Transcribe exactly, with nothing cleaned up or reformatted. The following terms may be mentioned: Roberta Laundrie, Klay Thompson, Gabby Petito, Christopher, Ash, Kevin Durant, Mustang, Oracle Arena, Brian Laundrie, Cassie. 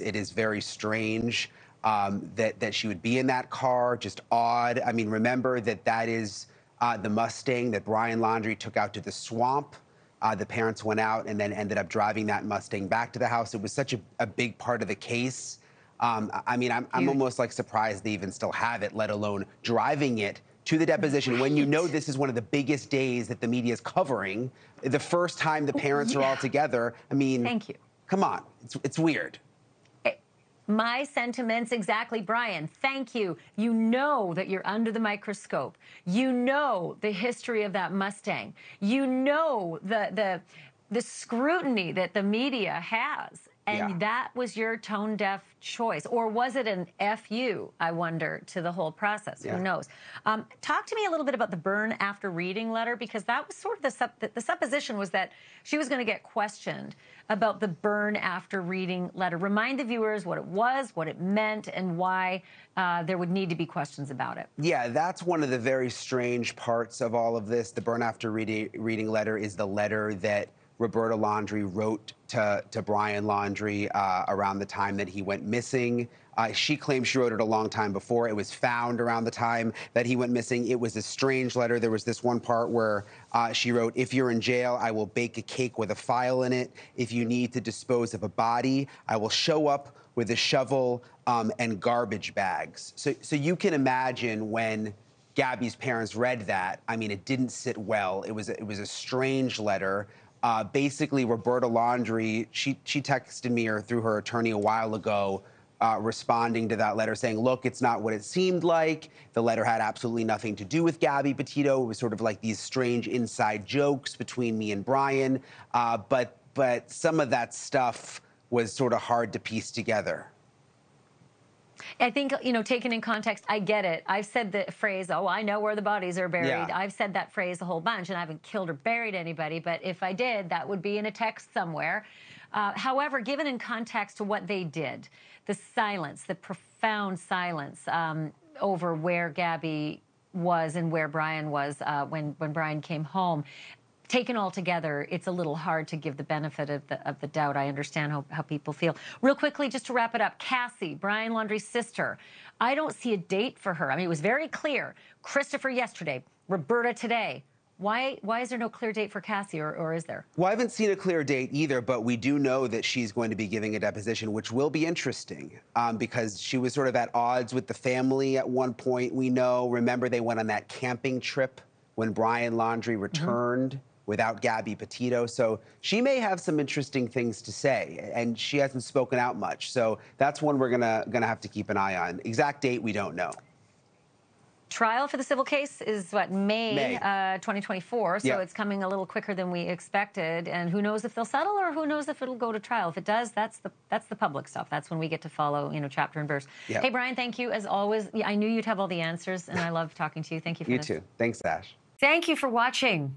It is very strange um, that, that she would be in that car, just odd. I mean, remember that that is uh, the Mustang that Brian Laundrie took out to the swamp. Uh, the parents went out and then ended up driving that Mustang back to the house. It was such a, a big part of the case. Um, I mean, I'm, I'm almost like surprised they even still have it, let alone driving it to the deposition, right, when you know this is one of the biggest days that the media is covering. The first time the parents yeah. are all together. I mean, thank you. Come on, it's, it's weird. My sentiments exactly, Brian. Thank you. You know that you're under the microscope. You know the history of that Mustang. You know the the the scrutiny that the media has, and yeah. that was your tone-deaf choice, or was it an F U? I wonder, to the whole process. Yeah. Who knows? Um, talk to me a little bit about the burn after reading letter, because that was sort of the sup the supposition was that she was going to get questioned about the burn after reading letter. Remind the viewers what it was, what it meant, and why uh, there would need to be questions about it. Yeah, that's one of the very strange parts of all of this. The burn after reading reading letter is the letter that Roberta Laundrie wrote to, to Brian Laundrie uh, around the time that he went missing. Uh, she claims she wrote it a long time before. It was found around the time that he went missing. It was a strange letter. There was this one part where uh, she wrote, "If you're in jail, I will bake a cake with a file in it. If you need to dispose of a body, I will show up with a shovel um, and garbage bags." So, so you can imagine when Gabby's parents read that, I mean, it didn't sit well. It was, it was a strange letter. Uh, basically, Roberta Laundrie, she, she texted me or through her attorney a while ago, uh, responding to that letter saying, look, it's not what it seemed like. The letter had absolutely nothing to do with Gabby Petito. It was sort of like these strange inside jokes between me and Brian. Uh, but, but some of that stuff was sort of hard to piece together. I think, you know, taken in context, I get it. I've said the phrase, oh, I know where the bodies are buried. Yeah. I've said that phrase a whole bunch, and I haven't killed or buried anybody. But if I did, that would be in a text somewhere. Uh, however, given in context to what they did, the silence, the profound silence um, over where Gabby was and where Brian was uh, when, when Brian came home, taken all together, it's a little hard to give the benefit of the, of the doubt. I understand how, how people feel. Real quickly, just to wrap it up, Cassie, Brian Laundrie's sister, I don't see a date for her. I mean, it was very clear. Christopher yesterday, Roberta today. Why, why is there no clear date for Cassie, or, or is there? Well, I haven't seen a clear date either, but we do know that she's going to be giving a deposition, which will be interesting um, because she was sort of at odds with the family at one point. We know, remember, they went on that camping trip when Brian Laundrie returned. Mm-hmm. Without Gabby Petito, so she may have some interesting things to say, and she hasn't spoken out much, so that's one we're gonna gonna have to keep an eye on. Exact date, we don't know. Trial for the civil case is, what, May, May. Uh, twenty twenty-four, so yeah. It's coming a little quicker than we expected, and who knows if they'll settle, or who knows if it'll go to trial. If it does, that's the that's the public stuff. That's when we get to follow, you know, chapter and verse. Yeah. Hey, Brian, thank you, as always. I knew you'd have all the answers, and I love talking to you. Thank you for you this. You too. Thanks, Ash. Thank you for watching.